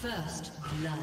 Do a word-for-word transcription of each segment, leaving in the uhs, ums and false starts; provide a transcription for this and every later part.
First blood.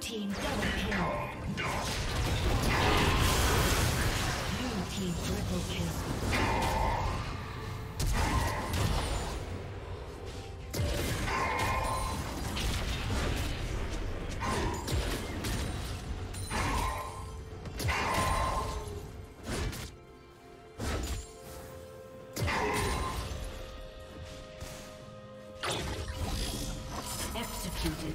Team double kill. Blue team triple kill. Executed.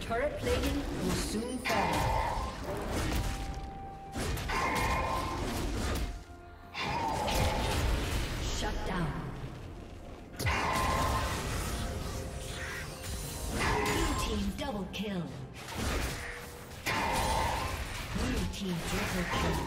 Turret plating will soon fall. Shut down. Blue team double kill. Blue team triple kill.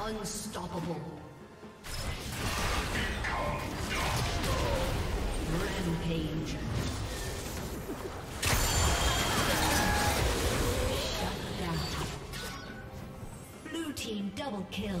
Unstoppable. Rampage. Shut down. Blue team double kill.